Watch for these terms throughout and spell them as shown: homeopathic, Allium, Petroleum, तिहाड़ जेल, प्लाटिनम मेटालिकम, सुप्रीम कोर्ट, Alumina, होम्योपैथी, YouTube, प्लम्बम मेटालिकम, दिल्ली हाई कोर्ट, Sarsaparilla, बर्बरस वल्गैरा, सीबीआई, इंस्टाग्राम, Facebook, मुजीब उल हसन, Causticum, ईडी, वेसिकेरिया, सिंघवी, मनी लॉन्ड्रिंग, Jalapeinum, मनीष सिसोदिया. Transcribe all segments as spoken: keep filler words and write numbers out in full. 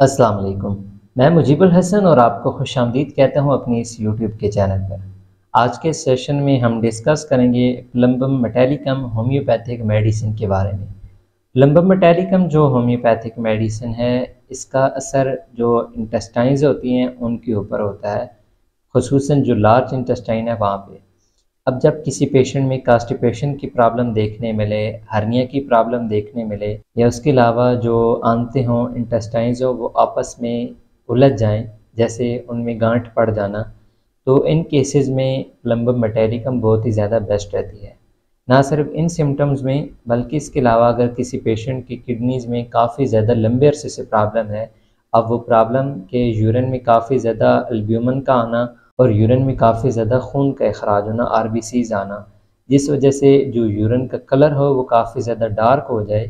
अस्सलाम वालेकुम, मैं मुजीब उल हसन और आपको खुशामदीद कहता हूं अपनी इस यूट्यूब के चैनल पर। आज के सेशन में हम डिस्कस करेंगे प्लम्बम मेटालिकम होम्योपैथिक मेडिसिन के बारे में। प्लम्बम मेटालिकम जो होम्योपैथिक मेडिसिन है, इसका असर जो इंटेस्टाइन्स होती हैं उनके ऊपर होता है, खुसूसन जो लार्ज इंटेस्टाइन है वहाँ पर। अब जब किसी पेशेंट में कास्टिपेशन की प्रॉब्लम देखने मिले, हर्निया की प्रॉब्लम देखने मिले, या उसके अलावा जो आंतें हों, इंटेस्टाइन्स हों, वो आपस में उलझ जाएं, जैसे उनमें गांठ पड़ जाना, तो इन केसेस में प्लम्बम मेटालिकम बहुत ही ज़्यादा बेस्ट रहती है। ना सिर्फ इन सिम्टम्स में, बल्कि इसके अलावा अगर किसी पेशेंट की किडनीज़ में काफ़ी ज़्यादा लंबे अरसे से प्रॉब्लम है, अब वो प्रॉब्लम के यूरिन में काफ़ी ज़्यादा एल्ब्यूमिन का आना और यूरिन में काफ़ी ज़्यादा खून का अखराज होना, आरबीसीज़ आना, जिस वजह से जो यूरिन का कलर हो वो काफ़ी ज़्यादा डार्क हो जाए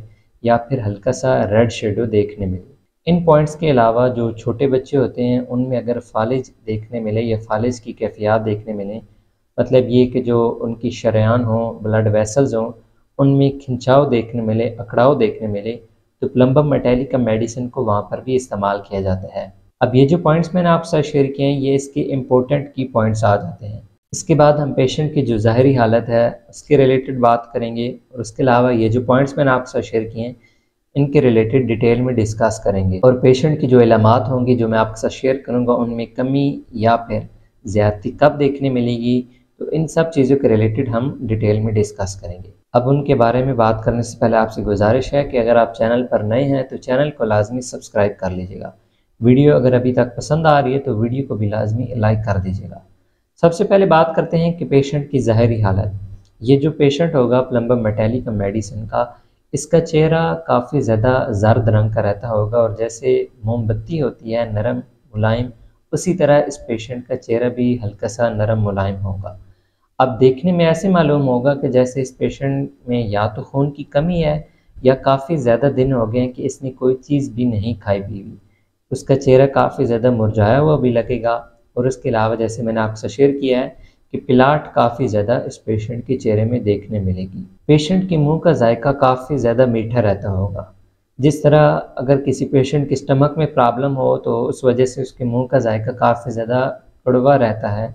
या फिर हल्का सा रेड शेडो देखने मिले। इन पॉइंट्स के अलावा जो छोटे बच्चे होते हैं उनमें अगर फालिज देखने मिले या फालिज की कैफियत देखने मिले, मतलब ये कि जो उनकी शरेआन हो, ब्लड वेसल्स हों, उनमें खिंचाव देखने मिले, अकड़ाव देखने मिले, तो प्लम्बम मेटालिकम मेडिसिन को वहाँ पर भी इस्तेमाल किया जाता है। अब ये जो पॉइंट्स मैंने आपके साथ शेयर किए हैं, ये इसके इम्पोर्टेंट की पॉइंट्स आ जाते हैं। इसके बाद हम पेशेंट की जो ज़ाहरी हालत है उसके रिलेटेड बात करेंगे, और उसके अलावा ये जो पॉइंट्स मैंने आपके साथ शेयर किए हैं इनके रिलेटेड डिटेल में डिस्कस करेंगे, और पेशेंट की जो इलामात होंगी जो मैं आपके साथ शेयर करूँगा उनमें कमी या फिर ज़्यादती कब देखने मिलेगी, तो इन सब चीज़ों के रिलेटेड हम डिटेल में डिस्कस करेंगे। अब उनके बारे में बात करने से पहले आपसे गुजारिश है कि अगर आप चैनल पर नए हैं तो चैनल को लाजमी सब्सक्राइब कर लीजिएगा। वीडियो अगर अभी तक पसंद आ रही है तो वीडियो को भी लाजमी लाइक कर दीजिएगा। सबसे पहले बात करते हैं कि पेशेंट की ज़ाहरी हालत। ये जो पेशेंट होगा प्लम्बम मेटालिकम मेडिसिन का, इसका चेहरा काफ़ी ज़्यादा जर्द रंग का रहता होगा, और जैसे मोमबत्ती होती है नरम मुलायम, उसी तरह इस पेशेंट का चेहरा भी हल्का सा नरम मुलायम होगा। अब देखने में ऐसे मालूम होगा कि जैसे इस पेशेंट में या तो खून की कमी है या काफ़ी ज़्यादा दिन हो गए कि इसने कोई चीज़ भी नहीं खाई पी हुई। उसका चेहरा काफ़ी ज़्यादा मुरझाया हुआ भी लगेगा, और उसके अलावा जैसे मैंने आपसे शेयर किया है कि पिलाट काफ़ी ज़्यादा इस पेशेंट के चेहरे में देखने मिलेगी। पेशेंट के मुंह का जायका काफ़ी ज़्यादा मीठा रहता होगा। जिस तरह अगर किसी पेशेंट के स्टमक में प्रॉब्लम हो तो उस वजह से उसके मुंह का जायका काफ़ी ज़्यादा कड़वा रहता है।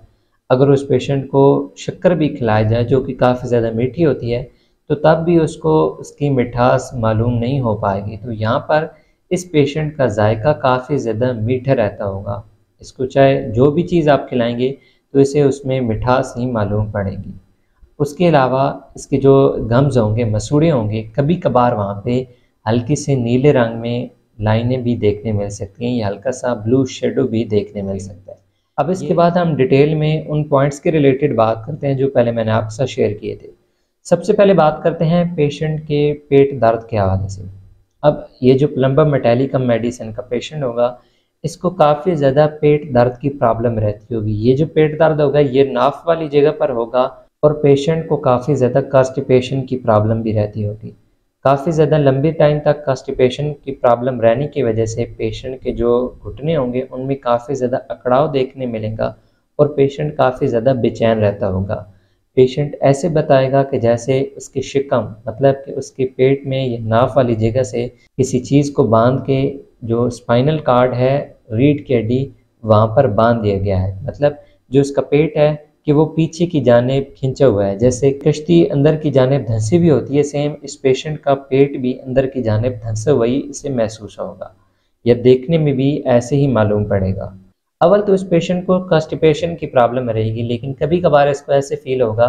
अगर उस पेशेंट को शक्कर भी खिलाई जाए जो कि काफ़ी ज़्यादा मीठी होती है, तो तब भी उसको उसकी मिठास मालूम नहीं हो पाएगी। तो यहाँ पर इस पेशेंट का जायका काफ़ी ज़्यादा मीठा रहता होगा। इसको चाहे जो भी चीज़ आप खिलाएंगे तो इसे उसमें मिठास ही मालूम पड़ेगी। उसके अलावा इसके जो गम्स होंगे, मसूड़े होंगे, कभी कभार वहाँ पे हल्की से नीले रंग में लाइनें भी देखने मिल सकती हैं या हल्का सा ब्लू शेडो भी देखने मिल सकता है। अब इसके बाद हम डिटेल में उन पॉइंट्स के रिलेटेड बात करते हैं जो पहले मैंने आपके साथ शेयर किए थे। सबसे पहले बात करते हैं पेशेंट के पेट दर्द के हवाले से। अब ये जो प्लम्बम मेटालिकम मेडिसिन का पेशेंट होगा, इसको काफ़ी ज़्यादा पेट दर्द की प्रॉब्लम रहती होगी। ये जो पेट दर्द होगा ये नाफ वाली जगह पर होगा, और पेशेंट को काफ़ी ज़्यादा कास्टिपेशन की प्रॉब्लम भी रहती होगी। काफ़ी ज़्यादा लंबे टाइम तक कास्टिपेशन की प्रॉब्लम रहने की वजह से पेशेंट के जो घुटने होंगे उनमें काफ़ी ज़्यादा अकड़ाव देखने मिलेगा, और पेशेंट काफ़ी ज़्यादा बेचैन रहता होगा। पेशेंट ऐसे बताएगा कि जैसे उसके शिकम, मतलब कि उसके पेट में या नाफ वाली जगह से किसी चीज़ को बांध के, जो स्पाइनल कार्ड है, रीढ़ की हड्डी, वहाँ पर बांध दिया गया है। मतलब जो उसका पेट है कि वो पीछे की जानेब खिंचा हुआ है, जैसे कश्ती अंदर की जानेब धंसी हुई होती है, सेम इस पेशेंट का पेट भी अंदर की जानेब धंसा हुआ ही इसे महसूस होगा, या देखने में भी ऐसे ही मालूम पड़ेगा। अवल तो इस पेशेंट को कास्टिपेशन की प्रॉब्लम रहेगी, लेकिन कभी कभार इसको ऐसे फील होगा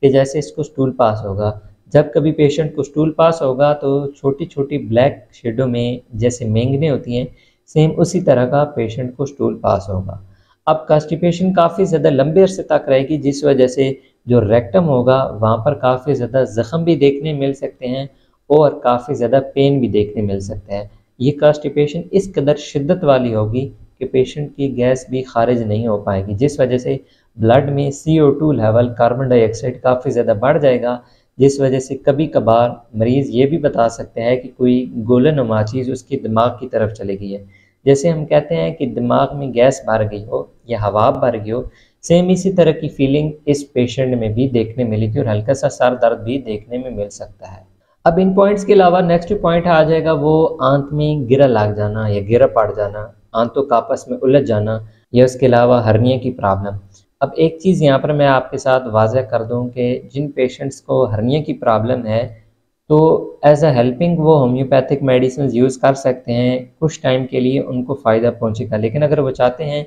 कि जैसे इसको स्टूल पास होगा। जब कभी पेशेंट को स्टूल पास होगा तो छोटी छोटी ब्लैक शेडो में जैसे मेंगने होती हैं, सेम उसी तरह का पेशेंट को स्टूल पास होगा। अब कास्टिपेशन काफ़ी ज़्यादा लंबे अरसे तक रहेगी, जिस वजह से जो रेक्टम होगा वहाँ पर काफ़ी ज़्यादा ज़ख़म भी देखने मिल सकते हैं और काफ़ी ज़्यादा पेन भी देखने मिल सकते हैं। ये कास्टिपेशन इस कदर शिद्दत वाली होगी कि पेशेंट की गैस भी खारिज नहीं हो पाएगी, जिस वजह से ब्लड में C O two level, carbon dioxide, काफ़ी ज़्यादा बढ़ जाएगा, जिस वजह से कभी कभार मरीज़ ये भी बता सकते हैं कि कोई गोलेनुमा चीज़ उसके दिमाग की तरफ चली गई है। जैसे हम कहते हैं कि दिमाग में गैस भर गई हो या हवा भर गई हो, सेम इसी तरह की फीलिंग इस पेशेंट में भी देखने मिलेगी, और हल्का सा सर दर्द भी देखने में मिल सकता है। अब इन पॉइंट्स के अलावा नेक्स्ट पॉइंट आ जाएगा वो आंत में गिरा लाग जाना या गिरा पड़ जाना, आंतों का आपस में उलझ जाना या उसके अलावा हर्निया की प्रॉब्लम। अब एक चीज़ यहाँ पर मैं आपके साथ वाजह कर दूँ कि जिन पेशेंट्स को हर्निया की प्रॉब्लम है तो एज अ हेल्पिंग वो होम्योपैथिक मेडिसिन यूज़ कर सकते हैं, कुछ टाइम के लिए उनको फ़ायदा पहुँचेगा। लेकिन अगर वो चाहते हैं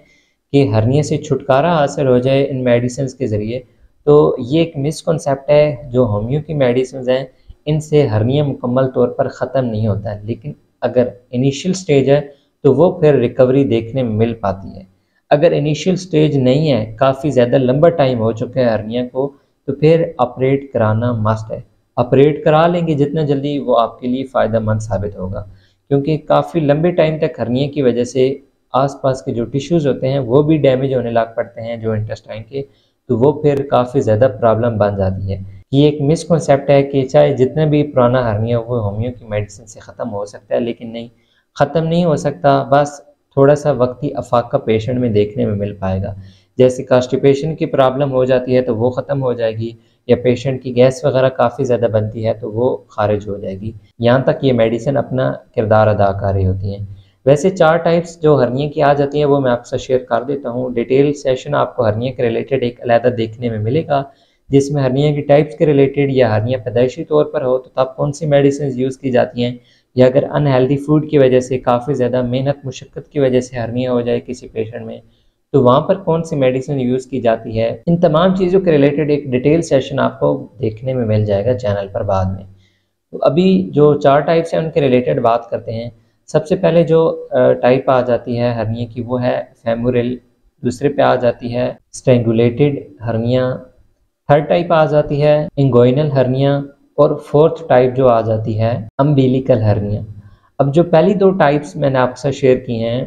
कि हर्निया से छुटकारा हासिल हो जाए इन मेडिसिन के ज़रिए, तो ये एक मिसकॉन्सेप्ट है, जो होम्यो की मेडिसिन हैं इनसे हर्निया मुकम्मल तौर पर ख़त्म नहीं होता है। लेकिन अगर इनिशियल स्टेज है तो वो फिर रिकवरी देखने में मिल पाती है। अगर इनिशियल स्टेज नहीं है, काफ़ी ज़्यादा लंबा टाइम हो चुका है हर्निया को, तो फिर ऑपरेट कराना मस्ट है। ऑपरेट करा लेंगे जितना जल्दी वो आपके लिए फ़ायदा मंद साबित होगा, क्योंकि काफ़ी लंबे टाइम तक हर्निया की वजह से आसपास के जो टिश्यूज़ होते हैं वो भी डैमेज होने लग पड़ते हैं, जो इंटेस्टाइन के, तो वो फिर काफ़ी ज़्यादा प्रॉब्लम बन जाती है। ये एक मिसकॉन्सेप्ट है कि चाहे जितना भी पुराना हर्निया हो होम्यो की मेडिसिन से ख़त्म हो सकता है, लेकिन नहीं, ख़त्म नहीं हो सकता। बस थोड़ा सा वक्ती अफाक का पेशेंट में देखने में मिल पाएगा। जैसे कॉन्स्टिपेशन की प्रॉब्लम हो जाती है तो वो ख़त्म हो जाएगी, या पेशेंट की गैस वगैरह काफ़ी ज़्यादा बनती है तो वो खारिज हो जाएगी। यहाँ तक ये मेडिसिन अपना किरदार अदा कर रही होती हैं। वैसे चार टाइप्स जो हर्निया की आ जाती हैं वो मैं आपसे शेयर कर देता हूँ। डिटेल सेशन आपको हर्निया के रिलेटेड एक अलग देखने में मिलेगा, जिसमें हर्निया की टाइप्स के रिलेटेड या हर्निया पैदाइशी तौर पर हो तो तब कौन सी मेडिसिन यूज़ की जाती हैं, या अगर अनहेल्दी फूड की वजह से काफ़ी ज़्यादा मेहनत मुशक्क़त की वजह से हर्निया हो जाए किसी पेशेंट में तो वहाँ पर कौन सी मेडिसिन यूज़ की जाती है। इन तमाम चीज़ों के रिलेटेड एक डिटेल सेशन आपको देखने में मिल जाएगा चैनल पर बाद में। तो अभी जो चार टाइप्स हैं उनके रिलेटेड बात करते हैं। सबसे पहले जो टाइप आ जाती है हर्निया की वो है फेमोरल, दूसरे पे आ जाती है स्ट्रेंगुलेटेड हर्निया, थर्ड टाइप आ जाती है इंगोइनल हर्निया और फोर्थ टाइप जो आ जाती है अम्बिलिकल हर्निया। अब जो पहली दो टाइप्स मैंने आपसे शेयर की हैं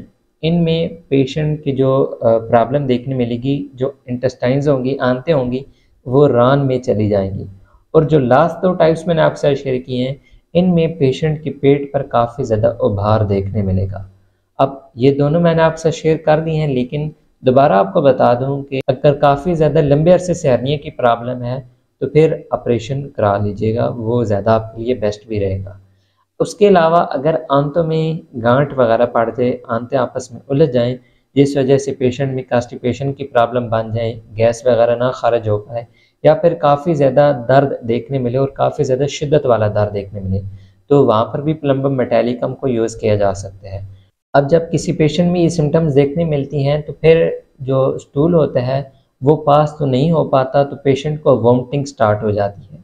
इनमें पेशेंट की जो प्रॉब्लम देखने मिलेगी, जो इंटेस्टाइन्स होंगी, आंतें होंगी, वो रान में चली जाएंगी। और जो लास्ट दो टाइप्स मैंने आपसे शेयर की हैं इनमें पेशेंट के पेट पर काफ़ी ज़्यादा उभार देखने मिलेगा। अब ये दोनों मैंने आपसे शेयर कर दी हैं, लेकिन दोबारा आपको बता दूं कि अगर काफ़ी ज़्यादा लंबे अरसे से हर्निया की प्रॉब्लम है तो फिर ऑपरेशन करा लीजिएगा, वो ज़्यादा आपके लिए बेस्ट भी रहेगा। उसके अलावा अगर आंतों में गांठ वगैरह पड़ जाए, आंतें आपस में उलझ जाएं, जिस वजह से पेशेंट में कॉन्स्टिपेशन की प्रॉब्लम बन जाए, गैस वगैरह ना खारिज हो पाए, या फिर काफ़ी ज़्यादा दर्द देखने मिले और काफ़ी ज़्यादा शिद्दत वाला दर्द देखने मिले, तो वहाँ पर भी प्लम्बम मेटालिकम को यूज़ किया जा सकता है। अब जब किसी पेशेंट में ये सिम्टम्स देखने मिलती हैं तो फिर जो स्टूल होता है वो पास तो नहीं हो पाता, तो पेशेंट को वॉमिटिंग स्टार्ट हो जाती है।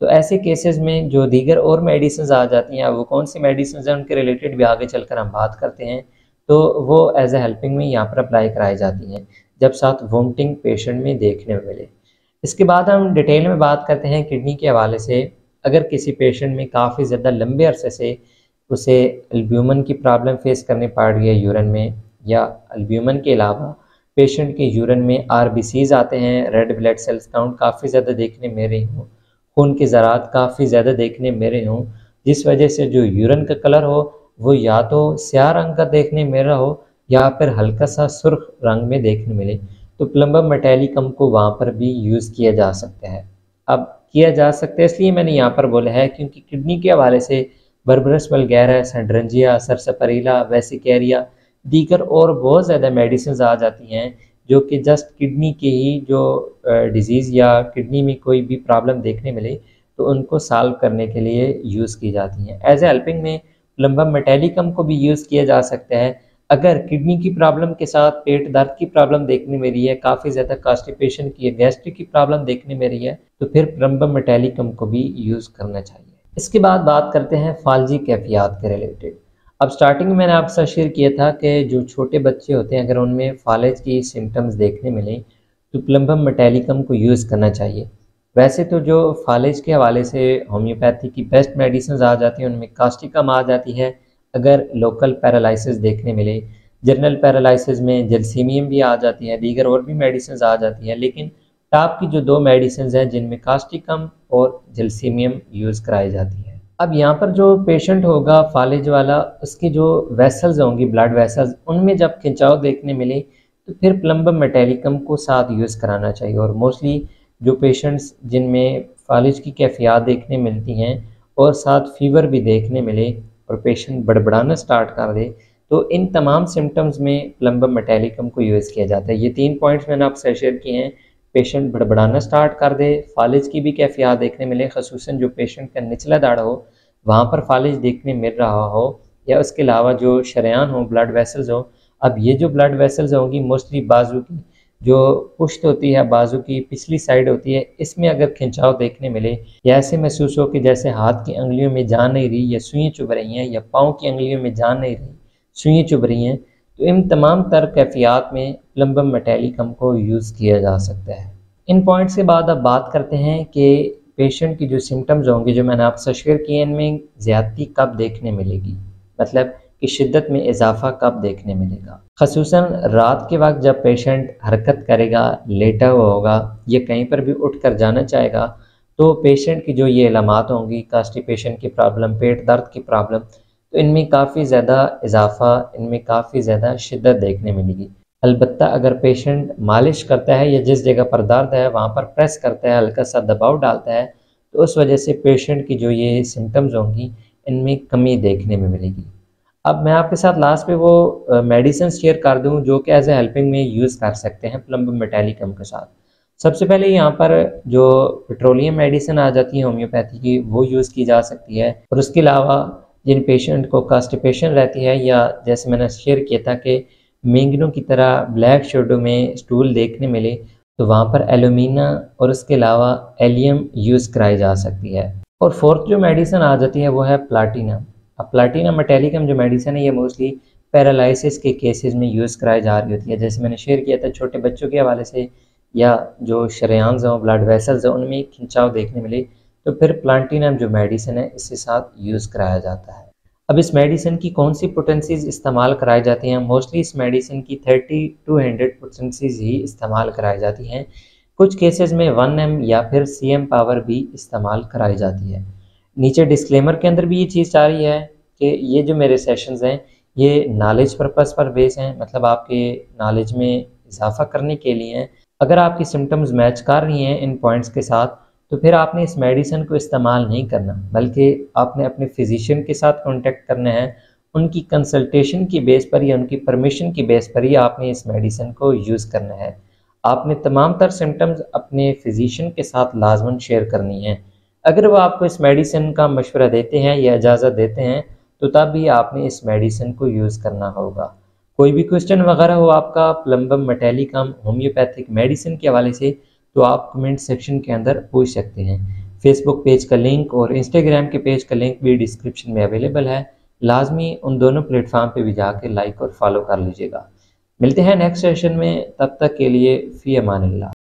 तो ऐसे केसेस में जो दीगर और मेडिसिंस आ जाती हैं, वो कौन सी मेडिसिंस हैं उनके रिलेटेड भी आगे चलकर हम बात करते हैं, तो वो एज ए हेल्पिंग में यहाँ पर अप्लाई कराई जाती हैं जब साथ वॉमिटिंग पेशेंट में देखने में मिले। इसके बाद हम डिटेल में बात करते हैं किडनी के हवाले से। अगर किसी पेशेंट में काफ़ी ज़्यादा लंबे अरसे से उसे एल्ब्यूमन की प्रॉब्लम फेस करने पड़ रही है यूरिन में, या एल्ब्यूमन के अलावा पेशेंट के यूरिन में आरबीसीज आते हैं, रेड ब्लड सेल्स काउंट काफ़ी ज़्यादा देखने में रही हों, खून के ज़रात काफ़ी ज़्यादा देखने में रहे हों, जिस वजह से जो यूरिन का कलर हो वो या तो स्याह रंग का देखने में रहा हो या फिर हल्का सा सुर्ख रंग में देखने मिले, तो प्लम्बम मेटालिकम को वहाँ पर भी यूज़ किया जा सकता है। अब किया जा सकता है इसलिए मैंने यहाँ पर बोला है क्योंकि किडनी के हवाले से बर्बरस वल्गैरा, सेंड्रंजिया, सरसपरीला, वेसिकेरिया, दीगर और बहुत ज़्यादा मेडिसिन्स आ जाती हैं जो कि जस्ट किडनी के ही जो डिज़ीज़ या किडनी में कोई भी प्रॉब्लम देखने मिले तो उनको सॉल्व करने के लिए यूज़ की जाती हैं। एज ए हेल्पिंग में प्लम्बम मेटालिकम को भी यूज़ किया जा सकता है। अगर किडनी की प्रॉब्लम के साथ पेट दर्द की प्रॉब्लम देखने में रही है, काफ़ी ज़्यादा कॉन्स्टिपेशन की, गैस्ट्रिक की प्रॉब्लम देखने में रही है, तो फिर प्लम्बम मेटालिकम को भी यूज़ करना चाहिए। इसके बाद बात करते हैं फालजी कैफियत के रिलेटेड। अब स्टार्टिंग में मैंने आपसे शेयर किया था कि जो छोटे बच्चे होते हैं अगर उनमें फालज की सिम्टम्स देखने मिलें तो प्लम्बम मेटालिकम को यूज़ करना चाहिए। वैसे तो जो फालज के हवाले से होम्योपैथी की बेस्ट मेडिसिन आ जाती हैं उनमें कास्टिकम आ जाती है अगर लोकल पैरालिसिस देखने मिले, जनरल पैरालिसिस में जलसीमियम भी आ जाती है, दीगर और भी मेडिसिन आ जाती हैं, लेकिन टॉप की जो दो मेडिसिन हैं जिनमें कास्टिकम और जलसीमियम यूज़ कराई जाती है। अब यहाँ पर जो पेशेंट होगा फालिज वाला, उसके जो वेसल्स होंगी, ब्लड वेसल्स, उनमें जब खिंचाव देखने मिले तो फिर प्लम्बम मेटालिकम को साथ यूज़ कराना चाहिए। और मोस्टली जो पेशेंट्स जिनमें फालिज की कैफियत देखने मिलती हैं और साथ फीवर भी देखने मिले और पेशेंट बड़बड़ाना स्टार्ट कर दे, तो इन तमाम सिम्टम्स में प्लम्बम मेटालिकम को यूज़ किया जाता है। ये तीन पॉइंट्स मैंने आपसे शेयर किए हैं। पेशेंट बड़बड़ाना स्टार्ट कर दे, फालिज की भी कैफियत देखने मिले, खसूसन जो पेशेंट का निचला दाड़ा हो वहाँ पर फालिज देखने मिल रहा हो, या उसके अलावा जो शरियान हो, ब्लड वेसल्स हो। अब ये जो ब्लड वेसल्स होंगी मोस्टली बाजू की जो पुश्त होती है, बाजू की पिछली साइड होती है, इसमें अगर खिंचाव देखने मिले या ऐसे महसूस हो कि जैसे हाथ की अंगलियों में जान नहीं रही या सुइयाँ चुभ रही हैं, या पाँव की अंगलियों में जान नहीं रही सुइयाँ चुभ रही हैं, तो इन तमाम तर कैफियत में प्लम्बम मेटालिकम को यूज़ किया जा सकता है। इन पॉइंट्स के बाद अब बात करते हैं कि पेशेंट की जो सिम्टम्स होंगे जो मैंने आपसे शेयर किए, इनमें ज़्यादती कब देखने मिलेगी, मतलब कि शिद्दत में इजाफा कब देखने मिलेगा। खसूसन रात के वक्त जब पेशेंट हरकत करेगा, लेटा हुआ होगा या कहीं पर भी उठ कर जाना चाहेगा, तो पेशेंट की जो ये अलामात होंगी, कास्टिपेशन की प्रॉब्लम, पेट दर्द की प्रॉब्लम, तो इनमें काफ़ी ज़्यादा इजाफा, इनमें काफ़ी ज़्यादा शिद्दत देखने मिलेगी। अलबत्ता अगर पेशेंट मालिश करता है या जिस जगह पर दर्द है वहाँ पर प्रेस करता है, हल्का सा दबाव डालता है, तो उस वजह से पेशेंट की जो ये सिम्टम्स होंगी इनमें कमी देखने में मिलेगी। अब मैं आपके साथ लास्ट में वो मेडिसिन शेयर कर दूं जो कि एज ए हेल्पिंग में यूज़ कर सकते हैं प्लम्बम मेटालिकम के साथ। सबसे पहले यहाँ पर जो पेट्रोलियम मेडिसिन आ जाती है होम्योपैथी की, वो यूज़ की जा सकती है। और उसके अलावा जिन पेशेंट को कास्टिपेशन रहती है या जैसे मैंने शेयर किया था कि मेंगनों की तरह ब्लैक शेडो में स्टूल देखने मिले, तो वहाँ पर एलुमिना और उसके अलावा एलियम यूज़ कराई जा सकती है। और फोर्थ जो मेडिसिन आ जाती है वो है प्लाटिनम। अब प्लाटिनम मेटालिकम जो मेडिसिन है ये मोस्टली पैरालिसिस के केसेस में यूज़ कराई जा रही होती है, जैसे मैंने शेयर किया था छोटे बच्चों के हवाले से, या जो शरियांस हों, ब्लड वेसल्स हों, उनमें खिंचाव देखने मिले, तो फिर प्लाटिनम जो मेडिसिन है इसके साथ यूज़ कराया जाता है। अब इस मेडिसिन की कौन सी पोटेंसीज इस्तेमाल कराई जाती हैं? मोस्टली इस मेडिसिन की थर्टी टू हंड्रेड पोटेंसीज ही इस्तेमाल कराई जाती हैं। कुछ केसेज में वन एम या फिर सी एम पावर भी इस्तेमाल कराई जाती है। नीचे डिस्क्लेमर के अंदर भी ये चीज़ आ रही है कि ये जो मेरे सेशंस हैं ये नॉलेज पर्पस पर बेस हैं, मतलब आपके नॉलेज में इजाफा करने के लिए हैं। अगर आपकी सिम्टम्स मैच कर रही हैं इन पॉइंट्स के साथ, तो फिर आपने इस मेडिसिन को इस्तेमाल नहीं करना, बल्कि आपने अपने फिजिशियन के साथ कॉन्टेक्ट करना है। उनकी कंसल्टेशन की बेस पर या उनकी परमिशन की बेस पर ही आपने इस मेडिसिन को यूज़ करना है। आपने तमाम तर सिम्टम्स अपने फिजिशियन के साथ लाजमन शेयर करनी है। अगर वो आपको इस मेडिसिन का मशवरा देते हैं या इजाज़त देते हैं, तो तब भी आपने इस मेडिसिन को यूज़ करना होगा। कोई भी क्वेश्चन वगैरह हो आपका प्लम्बम मेटालिकम होम्योपैथिक मेडिसिन के हवाले से, तो आप कमेंट सेक्शन के अंदर पूछ सकते हैं। फेसबुक पेज का लिंक और इंस्टाग्राम के पेज का लिंक भी डिस्क्रिप्शन में अवेलेबल है। लाजमी उन दोनों प्लेटफार्म पर भी जाके लाइक और फॉलो कर लीजिएगा। मिलते हैं नेक्स्ट सेशन में, तब तक के लिए फ़ी अमानिल्लाह।